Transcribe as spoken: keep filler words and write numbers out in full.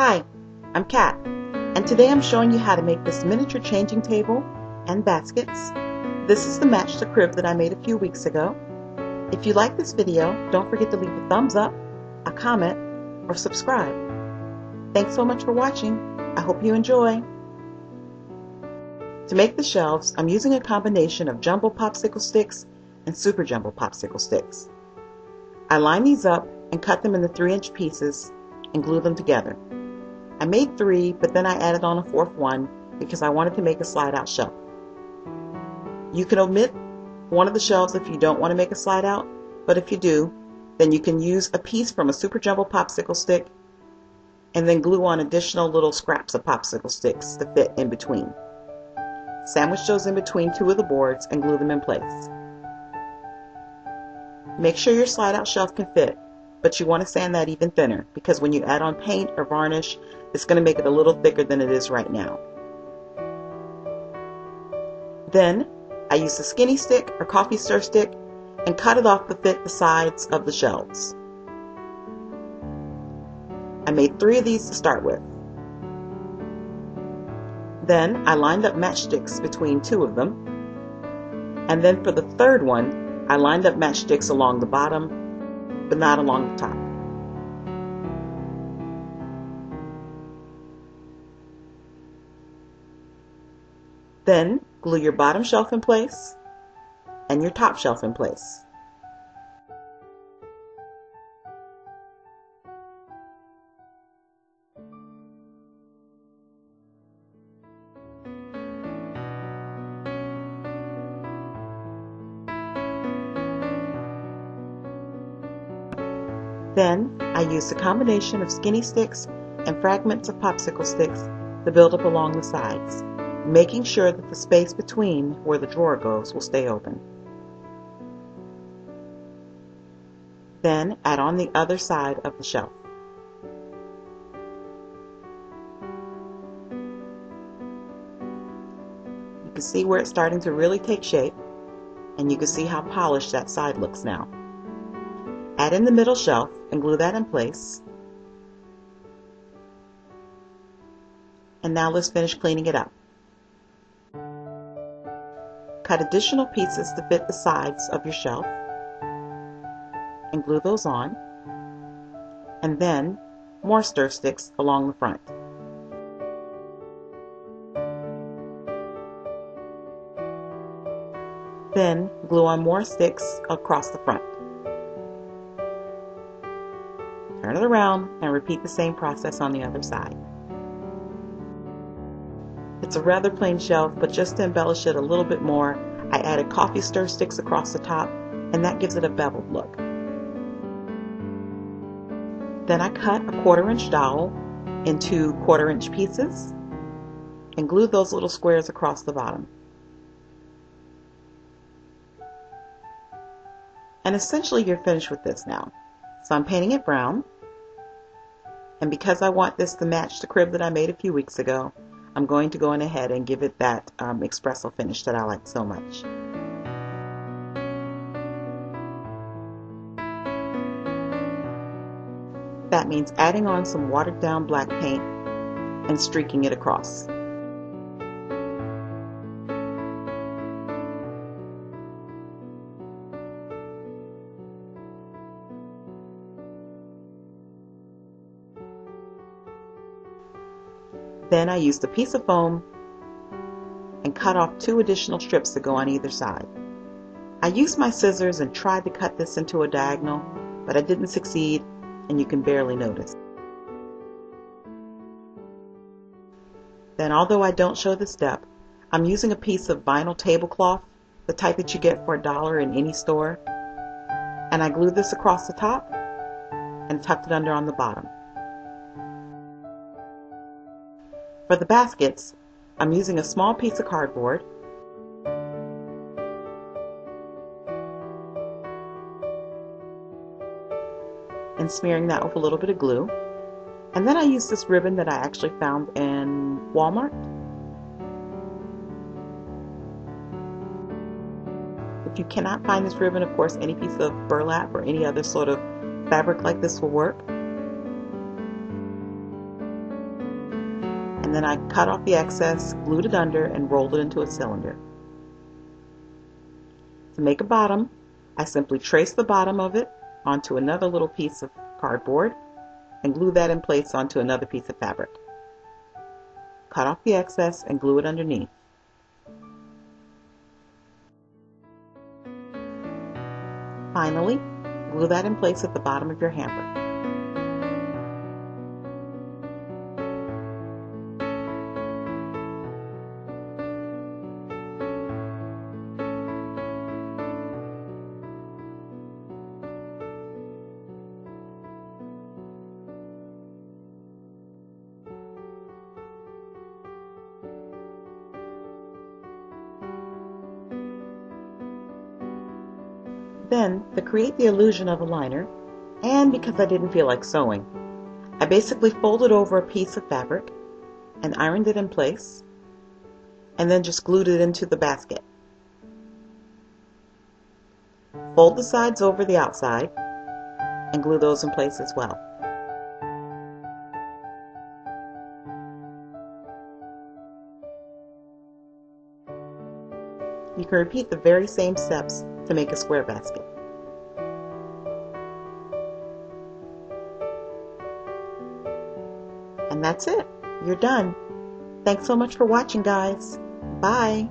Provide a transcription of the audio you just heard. Hi, I'm Kat, and today I'm showing you how to make this miniature changing table and baskets. This is the Match the Crib that I made a few weeks ago. If you like this video, don't forget to leave a thumbs up, a comment, or subscribe. Thanks so much for watching. I hope you enjoy. To make the shelves, I'm using a combination of jumbo popsicle sticks and super jumbo popsicle sticks. I line these up and cut them into three inch pieces and glue them together. I made three, but then I added on a fourth one because I wanted to make a slide-out shelf. You can omit one of the shelves if you don't want to make a slide-out, but if you do, then you can use a piece from a super jumbo popsicle stick and then glue on additional little scraps of popsicle sticks to fit in between. Sandwich those in between two of the boards and glue them in place. Make sure your slide-out shelf can fit, but you want to sand that even thinner because when you add on paint or varnish, it's going to make it a little thicker than it is right now. Then I used a skinny stick or coffee stir stick and cut it off to fit the sides of the shelves. I made three of these to start with. Then I lined up matchsticks between two of them, and then for the third one I lined up matchsticks along the bottom but not along the top. Then glue your bottom shelf in place and your top shelf in place. Then I used a combination of skinny sticks and fragments of popsicle sticks to build up along the sides, making sure that the space between where the drawer goes will stay open. Then add on the other side of the shelf. You can see where it's starting to really take shape, and you can see how polished that side looks now. Add in the middle shelf and glue that in place. And now let's finish cleaning it up. Cut additional pieces to fit the sides of your shelf and glue those on, and then more stir sticks along the front. Then glue on more sticks across the front. Turn it around and repeat the same process on the other side. It's a rather plain shelf, but just to embellish it a little bit more, I added coffee stir sticks across the top, and that gives it a beveled look. Then I cut a quarter inch dowel into quarter inch pieces and glued those little squares across the bottom. And essentially you're finished with this now. So I'm painting it brown, and because I want this to match the crib that I made a few weeks ago, I'm going to go in ahead and give it that um, espresso finish that I like so much. That means adding on some watered down black paint and streaking it across. Then I used a piece of foam and cut off two additional strips to go on either side. I used my scissors and tried to cut this into a diagonal, but I didn't succeed, and you can barely notice. Then, although I don't show the step, I'm using a piece of vinyl tablecloth, the type that you get for a dollar in any store, and I glued this across the top and tucked it under on the bottom. For the baskets, I'm using a small piece of cardboard and smearing that with a little bit of glue. And then I used this ribbon that I actually found in Walmart. If you cannot find this ribbon, of course, any piece of burlap or any other sort of fabric like this will work. and then I cut off the excess, glued it under, and rolled it into a cylinder. To make a bottom, I simply trace the bottom of it onto another little piece of cardboard and glue that in place onto another piece of fabric. Cut off the excess and glue it underneath. Finally, glue that in place at the bottom of your hamper. Then, to create the illusion of a liner, and because I didn't feel like sewing, I basically folded over a piece of fabric and ironed it in place, and then just glued it into the basket. Fold the sides over the outside and glue those in place as well. You can repeat the very same steps to make a square basket. And that's it. You're done. Thanks so much for watching, guys. Bye.